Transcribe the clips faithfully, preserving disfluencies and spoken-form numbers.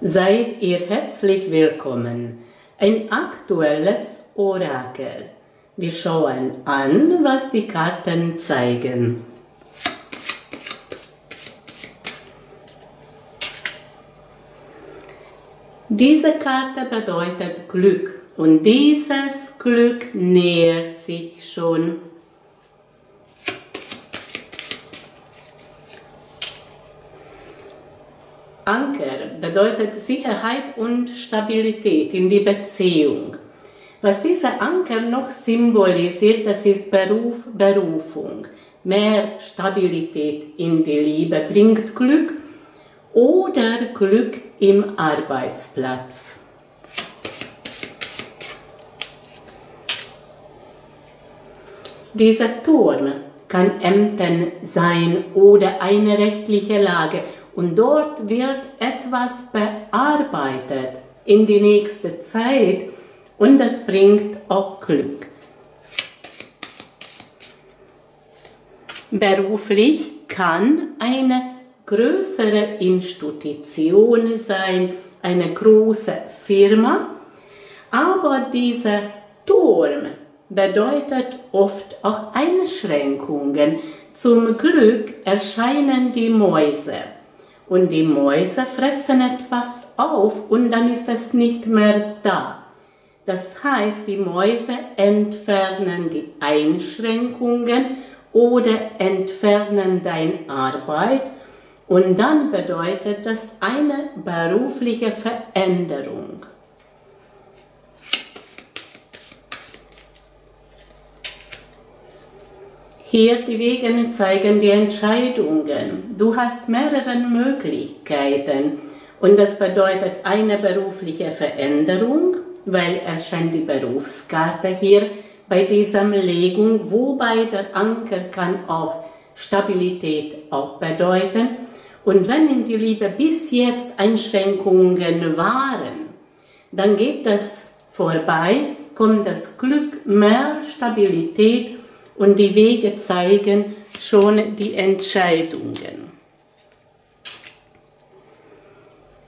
Seid ihr herzlich willkommen. Ein aktuelles Orakel. Wir schauen an, was die Karten zeigen. Diese Karte bedeutet Glück und dieses Glück nähert sich schon. Anker bedeutet Sicherheit und Stabilität in die Beziehung. Was dieser Anker noch symbolisiert, das ist Beruf, Berufung. Mehr Stabilität in die Liebe bringt Glück oder Glück im Arbeitsplatz. Dieser Turm kann Ämtern sein oder eine rechtliche Lage. Und dort wird etwas bearbeitet in die nächste Zeit und das bringt auch Glück. Beruflich kann eine größere Institution sein, eine große Firma, aber dieser Turm bedeutet oft auch Einschränkungen. Zum Glück erscheinen die Mäuse. Und die Mäuse fressen etwas auf und dann ist es nicht mehr da. Das heißt, die Mäuse entfernen die Einschränkungen oder entfernen deine Arbeit. Und dann bedeutet das eine berufliche Veränderung. Hier die Wege zeigen die Entscheidungen. Du hast mehrere Möglichkeiten und das bedeutet eine berufliche Veränderung, weil erscheint die Berufskarte hier bei dieser Legung, wobei der Anker kann auch Stabilität auch bedeuten. Und wenn in die Liebe bis jetzt Einschränkungen waren, dann geht das vorbei, kommt das Glück, mehr Stabilität. Und die Wege zeigen schon die Entscheidungen.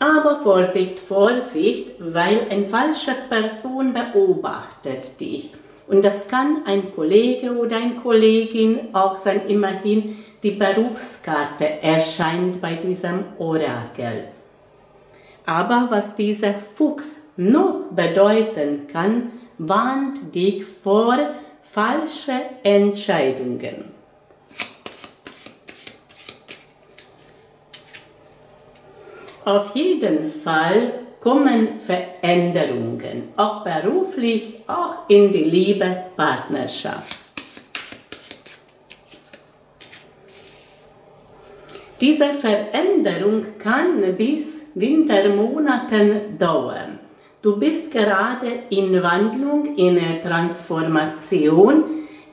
Aber Vorsicht, Vorsicht, weil eine falsche Person beobachtet dich. Und das kann ein Kollege oder eine Kollegin auch sein. Immerhin die Berufskarte erscheint bei diesem Orakel. Aber was dieser Fuchs noch bedeuten kann, warnt dich vor falsche Entscheidungen. Auf jeden Fall kommen Veränderungen, auch beruflich, auch in die Liebe, Partnerschaft. Diese Veränderung kann bis Wintermonaten dauern. Du bist gerade in Wandlung, in Transformation,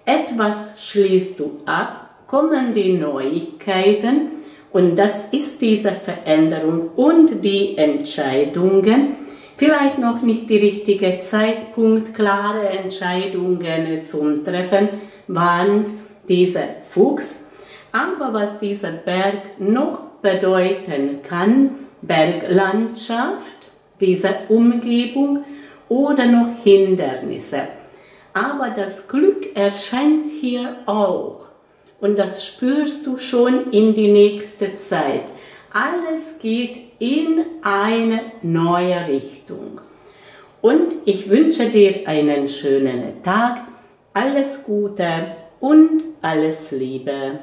etwas schließt du ab, kommen die Neuigkeiten und das ist diese Veränderung und die Entscheidungen. Vielleicht noch nicht der richtige Zeitpunkt, klare Entscheidungen zum Treffen, warnt dieser Fuchs. Aber was dieser Berg noch bedeuten kann, Berglandschaft, diese Umgebung oder noch Hindernisse. Aber das Glück erscheint hier auch und das spürst du schon in die nächste Zeit. Alles geht in eine neue Richtung. Und ich wünsche dir einen schönen Tag, alles Gute und alles Liebe.